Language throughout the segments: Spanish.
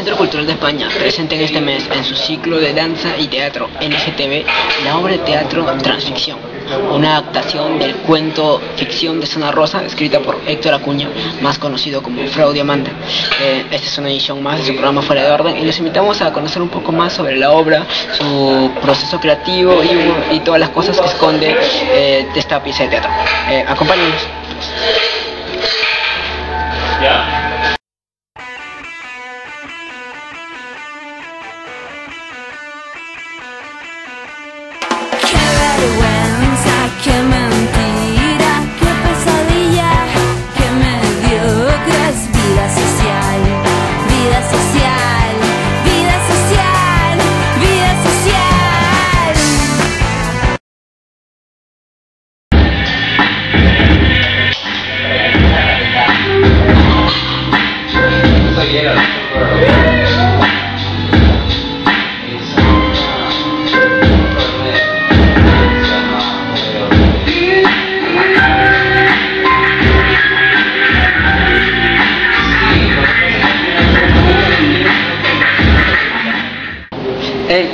Centro Cultural de España presenta en este mes en su ciclo de danza y teatro LGTB la obra de teatro Transficción, una adaptación del cuento Ficcion de Zona Rosa, escrita por Héctor Acuña, más conocido como Frau Diamante. Esta es una edición más de su programa Fuera de Orden y les invitamos a conocer un poco más sobre la obra, su proceso creativo y todas las cosas que esconde esta pieza de teatro. Acompáñenos.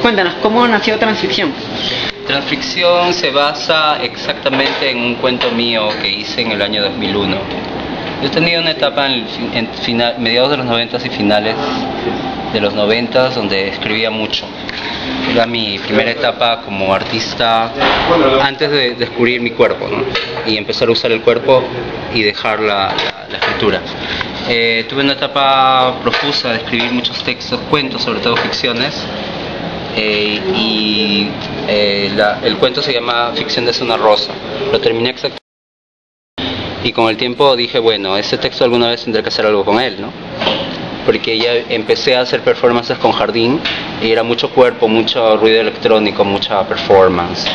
Cuéntanos, ¿cómo nació Transficción? Transficción se basa exactamente en un cuento mío que hice en el año 2001. Yo tenía una etapa en mediados de los 90 y finales de los 90 donde escribía mucho. Era mi primera etapa como artista antes de descubrir mi cuerpo, ¿no? Y empezar a usar el cuerpo y dejar la escritura. Tuve una etapa profusa de escribir muchos textos, cuentos, sobre todo ficciones. El cuento se llama Ficcion de Zona Rosa. Lo terminé exactamente y con el tiempo dije, bueno, ese texto alguna vez tendré que hacer algo con él, ¿no? Porque ya empecé a hacer performances con Jardín y era mucho cuerpo, mucho ruido electrónico, mucha performance.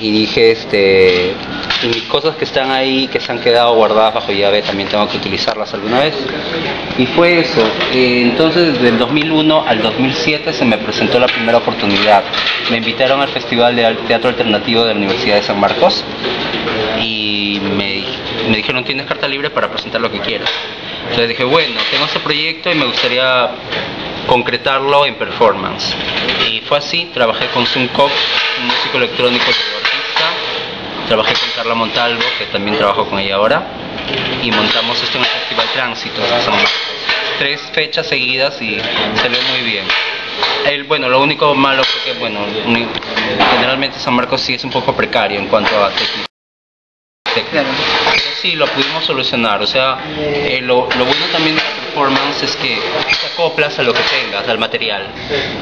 Y dije, y mis cosas que están ahí, que se han quedado guardadas bajo llave, también tengo que utilizarlas alguna vez. Y fue eso. Entonces, del 2001 al 2007 se me presentó la primera oportunidad. Me invitaron al Festival de Teatro Alternativo de la Universidad de San Marcos y me dijeron, tienes carta libre para presentar lo que quieras. Entonces dije, bueno, tengo este proyecto y me gustaría concretarlo en performance. Y fue así, trabajé con Zoom, un músico electrónico artista, trabajé con Carla Montalvo, que también trabajo con ella ahora, y montamos esto en el Festival Tránsito, son 3 fechas seguidas y salió muy bien. Bueno, lo único malo fue que, bueno, generalmente San Marcos sí es un poco precario en cuanto a técnica. Sí, lo pudimos solucionar, o sea, lo bueno también de la performance es que te acoplas a lo que tengas, al material,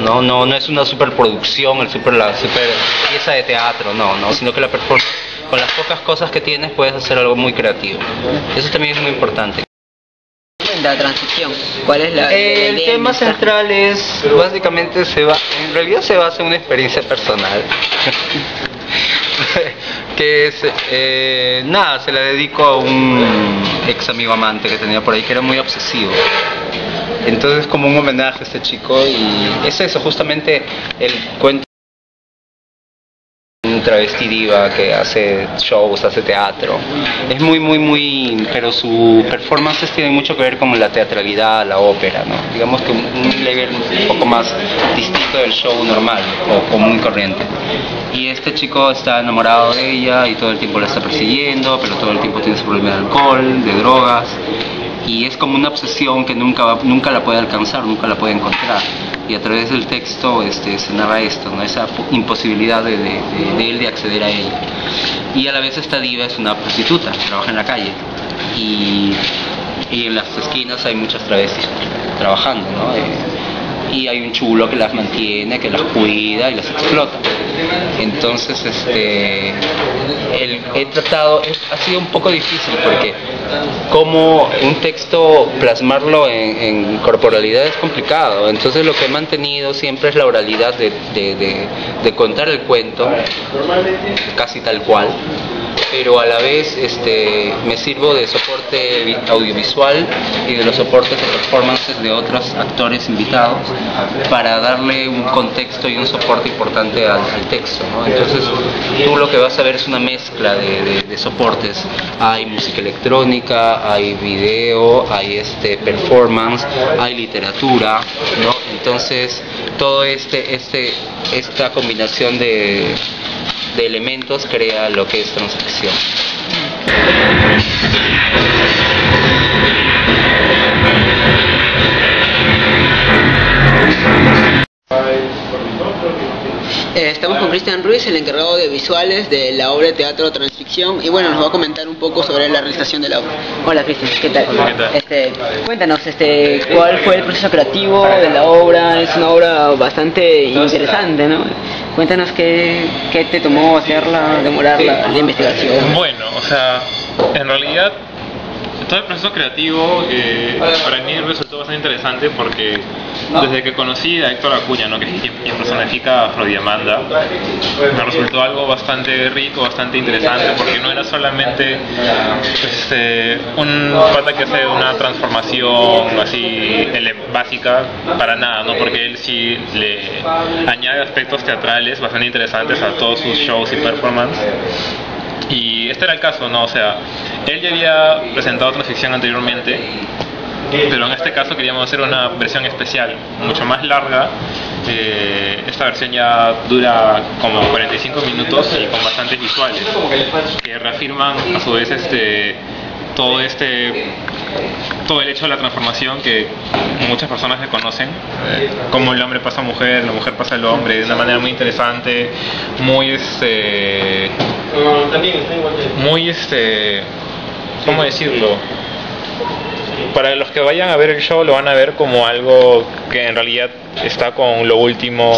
no es una superproducción, la super pieza de teatro, no, sino que la performance, con las pocas cosas que tienes puedes hacer algo muy creativo, eso también es muy importante. La transición, ¿cuál es la el tema central? Es, básicamente en realidad se basa en una experiencia personal. Que es, nada, se la dedico a un ex amigo amante que tenía por ahí que era muy obsesivo. Entonces, como un homenaje a este chico, y es eso, justamente el cuento de un travesti diva que hace shows, hace teatro. Es muy, pero sus performances tienen mucho que ver con la teatralidad, la ópera, ¿no? Digamos que un level un poco más distinto del show normal o muy corriente. Y este chico está enamorado de ella y todo el tiempo la está persiguiendo, pero todo el tiempo tiene su problema de alcohol, de drogas, y es como una obsesión que nunca la puede alcanzar, nunca la puede encontrar. Y a través del texto se narra esto, ¿no? Esa imposibilidad de él de acceder a ella. Y a la vez esta diva es una prostituta, trabaja en la calle, y en las esquinas hay muchas travestis trabajando, ¿no? Y hay un chulo que las mantiene, que las cuida y las explota. Entonces, ha sido un poco difícil porque como un texto plasmarlo en corporalidad es complicado. Entonces lo que he mantenido siempre es la oralidad de contar el cuento, casi tal cual, pero a la vez me sirvo de soporte audiovisual y de los soportes de performances de otros actores invitados para darle un contexto y un soporte importante al texto, ¿no? Entonces tú lo que vas a ver es una mezcla de soportes. Hay música electrónica, hay video, hay performance, hay literatura, ¿no? Entonces todo esta combinación de elementos crea lo que es Transficción. Estamos con Cristian Ruiz, el encargado de visuales de la obra de teatro Transficción, y bueno, nos va a comentar un poco sobre la realización de la obra. Hola Cristian, ¿qué tal? Cuéntanos, ¿cuál fue el proceso creativo de la obra? Es una obra bastante interesante, ¿no? Cuéntanos qué te tomó hacerla, demorar la investigación. Bueno, en realidad todo el proceso creativo para mí resultó bastante interesante porque desde que conocí a Héctor Acuña, ¿no? Que es quien personifica a Frau Diamante, me resultó algo bastante rico, bastante interesante, porque no era solamente un pata que hace una transformación así básica para nada, ¿no? Porque él sí le añade aspectos teatrales bastante interesantes a todos sus shows y performances. Y este era el caso, ¿no? Él ya había presentado Transficción anteriormente, pero en este caso queríamos hacer una versión especial, mucho más larga. Esta versión ya dura como 45 minutos y con bastantes visuales que reafirman a su vez todo el hecho de la transformación que muchas personas le conocen, como el hombre pasa a mujer, la mujer pasa al hombre, de una manera muy interesante, muy ¿cómo decirlo? Para los que vayan a ver el show lo van a ver como algo que en realidad está con lo último,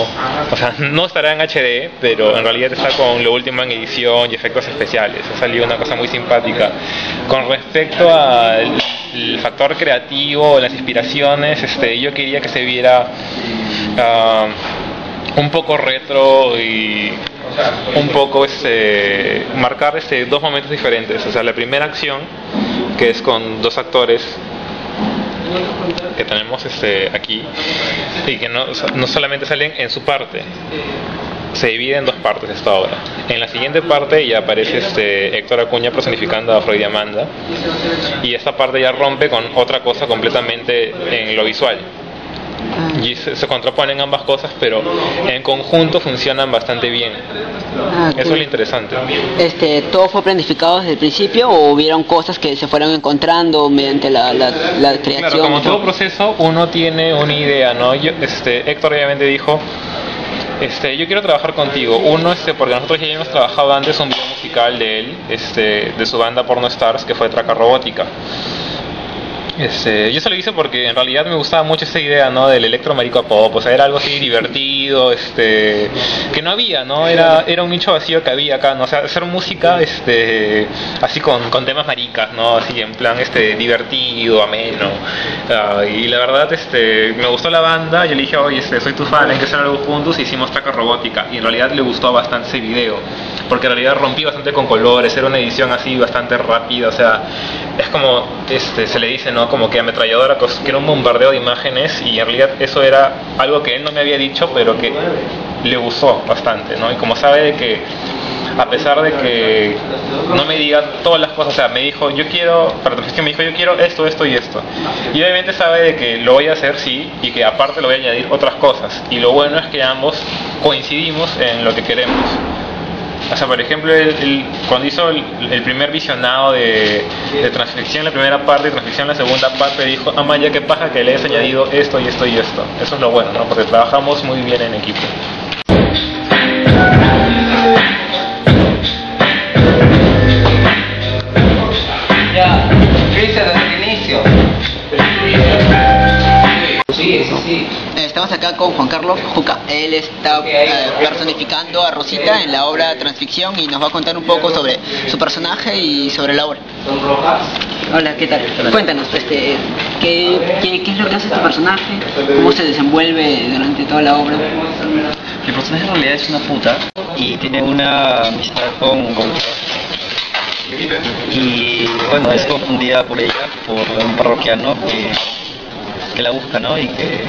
no estará en HD, pero en realidad está con lo último en edición y efectos especiales. Ha salido una cosa muy simpática. Con respecto al factor creativo, las inspiraciones, yo quería que se viera un poco retro y un poco marcar dos momentos diferentes. La primera acción, que es con dos actores que tenemos aquí y que no solamente salen en su parte, se divide en dos partes esta obra. En la siguiente parte ya aparece Héctor Acuña personificando a Frau Diamante, y esta parte ya rompe con otra cosa completamente en lo visual, y se contraponen ambas cosas, pero en conjunto funcionan bastante bien. Eso es lo interesante. ¿Todo fue planificado desde el principio o hubieron cosas que se fueron encontrando mediante la creación? Claro, como todo proceso uno tiene una idea, ¿no? Héctor obviamente dijo, yo quiero trabajar contigo. Uno, porque nosotros ya hemos trabajado antes un video musical de él, de su banda Pornostars, que fue Tracas Robótica. Yo se lo hice porque en realidad me gustaba mucho esta idea, ¿no? Del electro marico pop, era algo así divertido, que no había, ¿no? Era un nicho vacío que había acá, ¿no? Hacer música, así con temas maricas, ¿no? Así en plan, divertido, ameno. Y la verdad, me gustó la banda, yo le dije, oye, soy tu fan, hay que hacer algo juntos, y hicimos Tracas Robótica, y en realidad le gustó bastante ese video, porque en realidad rompí bastante con colores, era una edición así bastante rápida, es como, se le dice, ¿no? Como que ametralladora, que era un bombardeo de imágenes, y en realidad eso era algo que él no me había dicho, pero que le gustó bastante, ¿no? Y como sabe de que, a pesar de que no me diga todas las cosas, me dijo, yo quiero, para Transficción me dijo, yo quiero esto, esto y esto. Y obviamente sabe de que lo voy a hacer, sí, y que aparte le voy a añadir otras cosas. Y lo bueno es que ambos coincidimos en lo que queremos. Por ejemplo, cuando hizo el primer visionado de Transficción, la primera parte, y Transficción la segunda parte, dijo, ya qué paja que le he añadido esto y esto y esto. Eso es lo bueno, ¿no? Porque trabajamos muy bien en equipo. Ya, Cristian, desde el inicio. Sí. Estamos acá con Juan Carlos Juca. Él está personificando a Rosita en la obra Transficción y nos va a contar un poco sobre su personaje y sobre la obra. Hola, ¿qué tal? Cuéntanos, ¿qué es lo que hace este personaje? ¿Cómo se desenvuelve durante toda la obra? El personaje en realidad es una puta y tiene una amistad con Y bueno, es confundida por ella, por un parroquiano que la busca, ¿no? Y que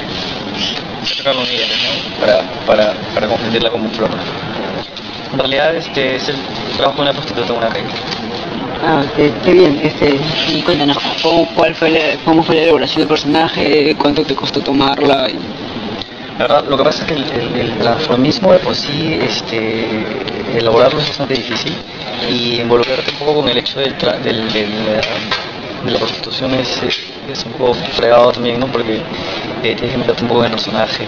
se toca con ella, ¿no? Para confundirla como flor. En realidad este es el trabajo de una prostituta, una reina. Ah, qué bien. Y cuéntanos, ¿cómo fue la elaboración del personaje? ¿Cuánto te costó tomarla? La verdad, lo que pasa es que el transformismo de por sí, elaborarlo es bastante difícil, y involucrarte un poco con el hecho de la prostitución es un poco fregado también, ¿no? Porque tienes que meterte un poco en el personaje.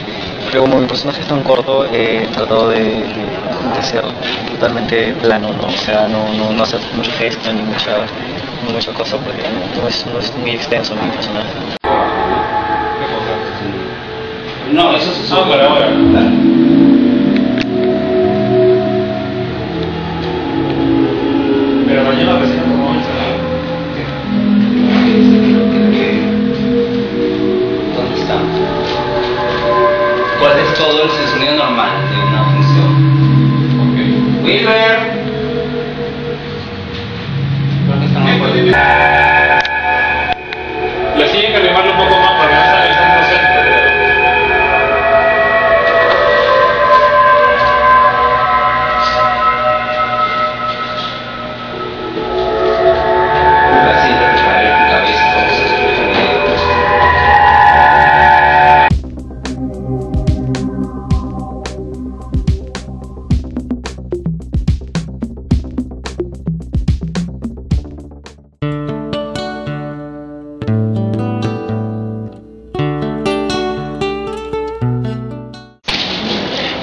Pero como mi personaje es tan corto, he tratado de ser totalmente plano, ¿no? O sea, no hacer mucho gesto ni mucha cosa, porque no es muy extenso mi personaje. No, eso se sube para ahora. Pero mañana recién como vamos a ¿dónde estamos? ¿Cuál es todo el sonido normal de una función? Ok. Weaver. ¿Dónde estamos? Lo siguen que remarlo un poco más porque no saben.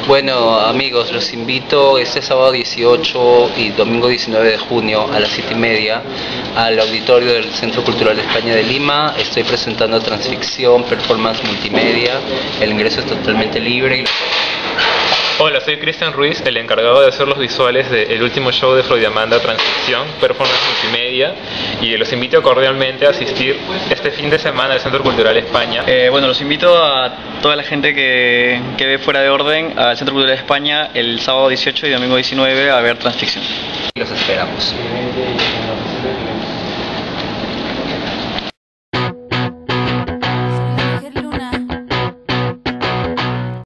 Bueno, amigos, los invito este sábado 18 y domingo 19 de junio a las 7:30 al auditorio del Centro Cultural de España de Lima. Estoy presentando Transficción, performance multimedia. El ingreso es totalmente libre. Hola, soy Cristian Ruiz, el encargado de hacer los visuales del último show de Frau Diamante, Transficción, performance multimedia, y los invito cordialmente a asistir este fin de semana al Centro Cultural de España. Bueno, los invito a toda la gente que ve Fuera de Orden al Centro Cultural de España el sábado 18 y domingo 19 a ver Transficción. Los esperamos.